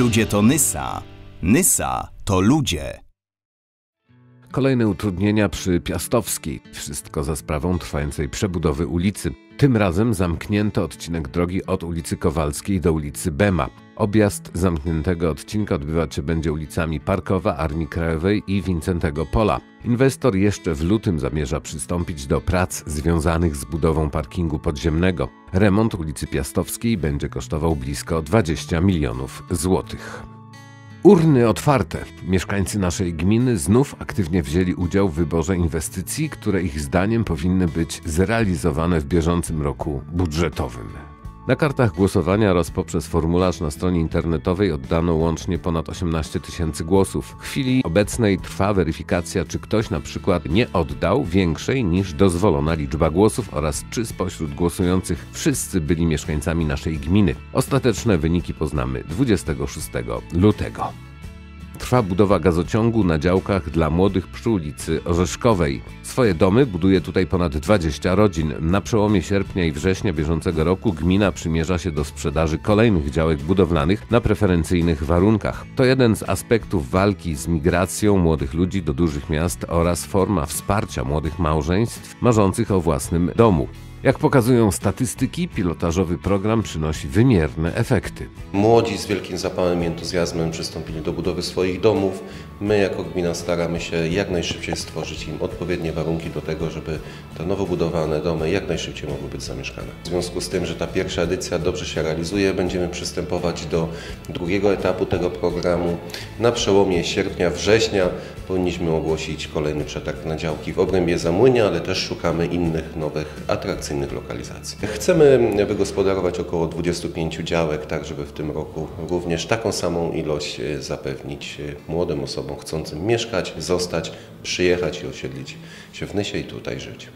Ludzie to Nysa. Nysa to ludzie. Kolejne utrudnienia przy Piastowskiej. Wszystko za sprawą trwającej przebudowy ulicy. Tym razem zamknięto odcinek drogi od ulicy Kowalskiej do ulicy Bema. Objazd zamkniętego odcinka odbywać się będzie ulicami Parkowa, Armii Krajowej i Wincentego Pola. Inwestor jeszcze w lutym zamierza przystąpić do prac związanych z budową parkingu podziemnego. Remont ulicy Piastowskiej będzie kosztował blisko 20 milionów złotych. Urny otwarte. Mieszkańcy naszej gminy znów aktywnie wzięli udział w wyborze inwestycji, które ich zdaniem powinny być zrealizowane w bieżącym roku budżetowym. Na kartach głosowania oraz poprzez formularz na stronie internetowej oddano łącznie ponad 18 tysięcy głosów. W chwili obecnej trwa weryfikacja, czy ktoś na przykład nie oddał większej niż dozwolona liczba głosów oraz czy spośród głosujących wszyscy byli mieszkańcami naszej gminy. Ostateczne wyniki poznamy 26 lutego. Trwa budowa gazociągu na działkach dla młodych przy ulicy Orzeszkowej. Swoje domy buduje tutaj ponad 20 rodzin. Na przełomie sierpnia i września bieżącego roku gmina przymierza się do sprzedaży kolejnych działek budowlanych na preferencyjnych warunkach. To jeden z aspektów walki z migracją młodych ludzi do dużych miast oraz forma wsparcia młodych małżeństw marzących o własnym domu. Jak pokazują statystyki, pilotażowy program przynosi wymierne efekty. Młodzi z wielkim zapałem i entuzjazmem przystąpili do budowy swoich domów. My jako gmina staramy się jak najszybciej stworzyć im odpowiednie warunki do tego, żeby te nowo budowane domy jak najszybciej mogły być zamieszkane. W związku z tym, że ta pierwsza edycja dobrze się realizuje, będziemy przystępować do drugiego etapu tego programu. Na przełomie sierpnia-września powinniśmy ogłosić kolejny przetarg na działki w obrębie Zamłynia, ale też szukamy innych, nowych, atrakcyjnych lokalizacji. Chcemy wygospodarować około 25 działek, tak żeby w tym roku również taką samą ilość zapewnić młodym osobom chcącym mieszkać, zostać, przyjechać i osiedlić się w Nysie i tutaj żyć.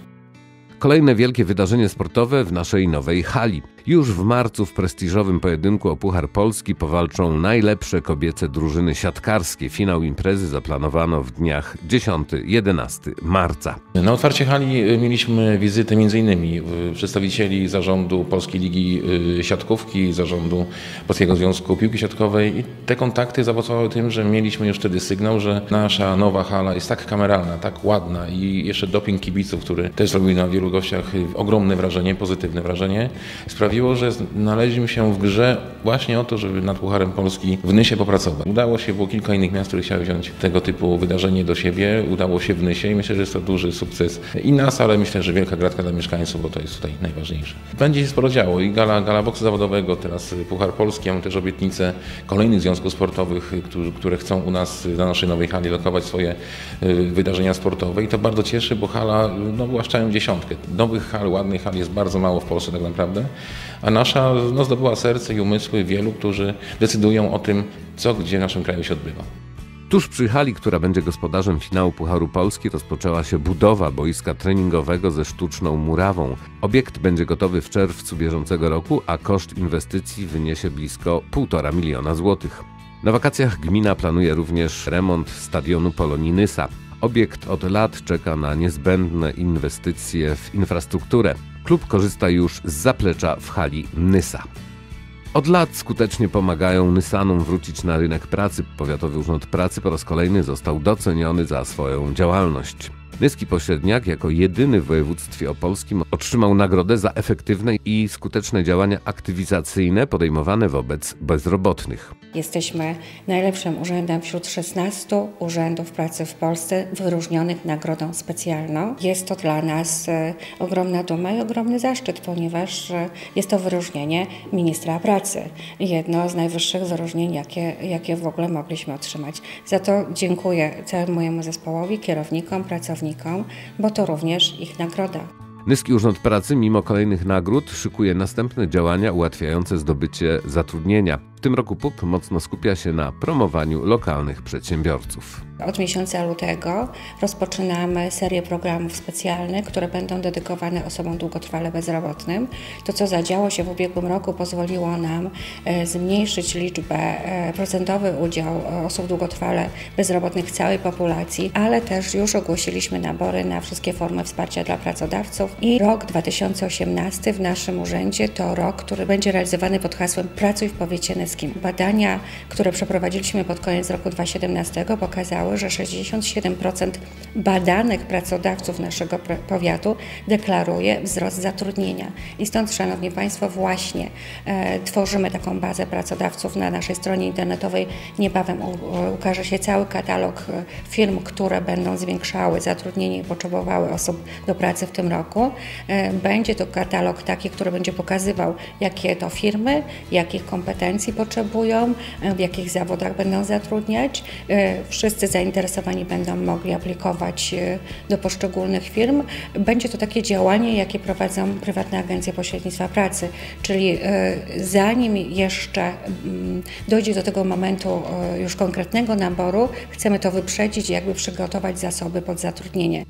Kolejne wielkie wydarzenie sportowe w naszej nowej hali. Już w marcu w prestiżowym pojedynku o Puchar Polski powalczą najlepsze kobiece drużyny siatkarskie. Finał imprezy zaplanowano w dniach 10-11 marca. Na otwarcie hali mieliśmy wizyty m.in. przedstawicieli zarządu Polskiej Ligi Siatkówki, zarządu Polskiego Związku Piłki Siatkowej i te kontakty zaowocowały tym, że mieliśmy już wtedy sygnał, że nasza nowa hala jest tak kameralna, tak ładna i jeszcze doping kibiców, który też zrobił na wielu gościach ogromne wrażenie, pozytywne wrażenie, sprawiło, że znaleźliśmy się w grze właśnie o to, żeby nad Pucharem Polski w Nysie popracować. Udało się, było kilka innych miast, które chciały wziąć tego typu wydarzenie do siebie. Udało się w Nysie i myślę, że jest to duży sukces i nas, ale myślę, że wielka gratka dla mieszkańców, bo to jest tutaj najważniejsze. Będzie się sporo działo i gala boksu zawodowego, teraz Puchar Polski, mamy też obietnice kolejnych związków sportowych, które chcą u nas na naszej nowej hali lokować swoje wydarzenia sportowe i to bardzo cieszy, bo hala była w całym dziesiątkę. Nowych hal, ładnych hal jest bardzo mało w Polsce tak naprawdę. A nasza zdobyła serce i umysły wielu, którzy decydują o tym, co gdzie w naszym kraju się odbywa. Tuż przy hali, która będzie gospodarzem finału Pucharu Polski, rozpoczęła się budowa boiska treningowego ze sztuczną murawą. Obiekt będzie gotowy w czerwcu bieżącego roku, a koszt inwestycji wyniesie blisko 1,5 miliona złotych. Na wakacjach gmina planuje również remont stadionu Polonii Nysa. Obiekt od lat czeka na niezbędne inwestycje w infrastrukturę. Klub korzysta już z zaplecza w hali Nysa. Od lat skutecznie pomagają Nysanom wrócić na rynek pracy. Powiatowy Urząd Pracy po raz kolejny został doceniony za swoją działalność. Nyski Pośredniak jako jedyny w województwie opolskim otrzymał nagrodę za efektywne i skuteczne działania aktywizacyjne podejmowane wobec bezrobotnych. Jesteśmy najlepszym urzędem wśród 16 urzędów pracy w Polsce wyróżnionych nagrodą specjalną. Jest to dla nas ogromna duma i ogromny zaszczyt, ponieważ jest to wyróżnienie ministra pracy. Jedno z najwyższych wyróżnień, jakie w ogóle mogliśmy otrzymać. Za to dziękuję całemu mojemu zespołowi, kierownikom, pracownikom, bo to również ich nagroda. Nyski Urząd Pracy mimo kolejnych nagród szykuje następne działania ułatwiające zdobycie zatrudnienia. W tym roku PUP mocno skupia się na promowaniu lokalnych przedsiębiorców. Od miesiąca lutego rozpoczynamy serię programów specjalnych, które będą dedykowane osobom długotrwale bezrobotnym. To, co zadziało się w ubiegłym roku, pozwoliło nam zmniejszyć liczbę, procentowy udział osób długotrwale bezrobotnych w całej populacji, ale też już ogłosiliśmy nabory na wszystkie formy wsparcia dla pracodawców i rok 2018 w naszym urzędzie to rok, który będzie realizowany pod hasłem Pracuj w powiecie Nyskim. wszystkim. Badania, które przeprowadziliśmy pod koniec roku 2017 pokazały, że 67% badanych pracodawców naszego powiatu deklaruje wzrost zatrudnienia. I stąd, Szanowni Państwo, właśnie tworzymy taką bazę pracodawców na naszej stronie internetowej. Niebawem ukaże się cały katalog firm, które będą zwiększały zatrudnienie i potrzebowały osób do pracy w tym roku. Będzie to katalog taki, który będzie pokazywał, jakie to firmy, jakich kompetencji potrzebują, w jakich zawodach będą zatrudniać. Wszyscy zainteresowani będą mogli aplikować do poszczególnych firm. Będzie to takie działanie, jakie prowadzą prywatne agencje pośrednictwa pracy, czyli zanim jeszcze dojdzie do tego momentu już konkretnego naboru, chcemy to wyprzedzić i jakby przygotować zasoby pod zatrudnienie.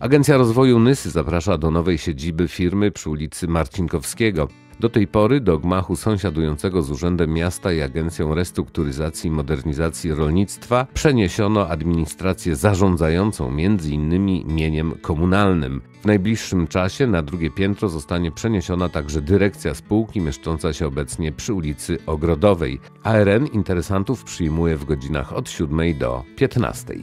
Agencja Rozwoju Nysy zaprasza do nowej siedziby firmy przy ulicy Marcinkowskiego. Do tej pory do gmachu sąsiadującego z Urzędem Miasta i Agencją Restrukturyzacji i Modernizacji Rolnictwa przeniesiono administrację zarządzającą m.in. mieniem komunalnym. W najbliższym czasie na drugie piętro zostanie przeniesiona także dyrekcja spółki mieszcząca się obecnie przy ulicy Ogrodowej. ARN interesantów przyjmuje w godzinach od 7 do 15.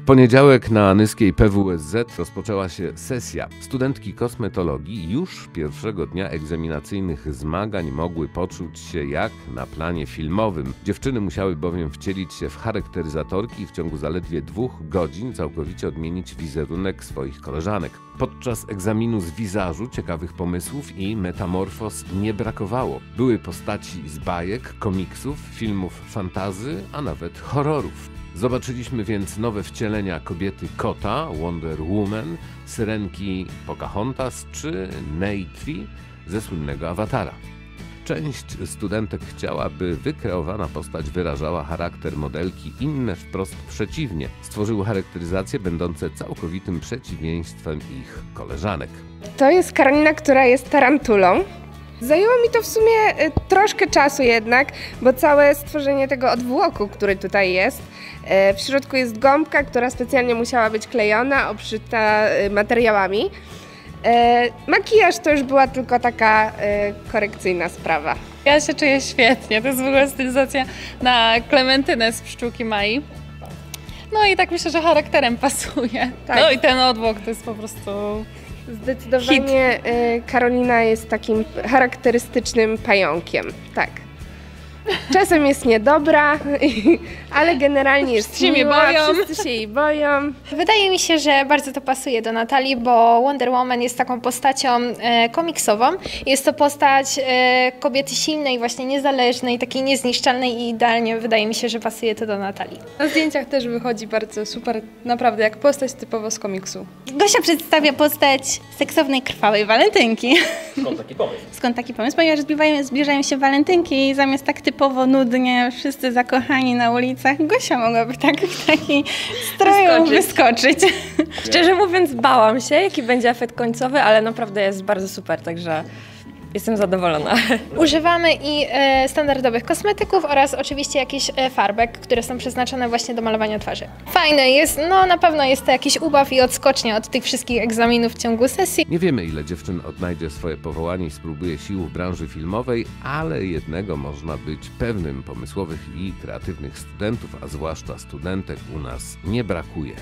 W poniedziałek na Nyskiej PWSZ rozpoczęła się sesja. Studentki kosmetologii już pierwszego dnia egzaminacyjnych zmagań mogły poczuć się jak na planie filmowym. Dziewczyny musiały bowiem wcielić się w charakteryzatorki i w ciągu zaledwie 2 godzin całkowicie odmienić wizerunek swoich koleżanek. Podczas egzaminu z wizażu ciekawych pomysłów i metamorfoz nie brakowało. Były postaci z bajek, komiksów, filmów fantazy, a nawet horrorów. Zobaczyliśmy więc nowe wcielenia kobiety kota, Wonder Woman, syrenki Pocahontas czy Neytiri ze słynnego Avatara. Część studentek chciała, by wykreowana postać wyrażała charakter modelki, inne wprost przeciwnie, stworzyły charakteryzacje będące całkowitym przeciwieństwem ich koleżanek. To jest Karolina, która jest tarantulą. Zajęło mi to w sumie troszkę czasu jednak, bo całe stworzenie tego odwłoku, który tutaj jest, w środku jest gąbka, która specjalnie musiała być klejona, obszyta materiałami. Makijaż to już była tylko taka korekcyjna sprawa. Ja się czuję świetnie, to jest w ogóle stylizacja na Klementynę z Pszczółki Mai. No i tak myślę, że charakterem pasuje. Tak. No i ten odwłok to jest po prostu... Zdecydowanie Karolina jest takim charakterystycznym pająkiem, tak. Czasem jest niedobra, ale generalnie jest miła, wszyscy się jej boją. Wydaje mi się, że bardzo to pasuje do Natalii, bo Wonder Woman jest taką postacią komiksową. Jest to postać kobiety silnej, właśnie niezależnej, takiej niezniszczalnej i idealnie wydaje mi się, że pasuje to do Natalii. Na zdjęciach też wychodzi bardzo super, naprawdę, jak postać typowo z komiksu. Gosia przedstawia postać seksownej, krwawej walentynki. Skąd taki pomysł? Skąd taki pomysł? Ponieważ zbliżają się walentynki i zamiast tak typowo nudnie, wszyscy zakochani na ulicach, Gosia mogłaby tak w takiej stroju wyskoczyć. Szczerze mówiąc, bałam się, jaki będzie efekt końcowy, ale naprawdę jest bardzo super, także jestem zadowolona. Używamy i standardowych kosmetyków oraz oczywiście jakichś farbek, które są przeznaczone właśnie do malowania twarzy. Fajne jest, no na pewno jest to jakiś ubaw i odskocznia od tych wszystkich egzaminów w ciągu sesji. Nie wiemy, ile dziewczyn odnajdzie swoje powołanie i spróbuje sił w branży filmowej, ale jednego można być pewnym: pomysłowych i kreatywnych studentów, a zwłaszcza studentek u nas nie brakuje.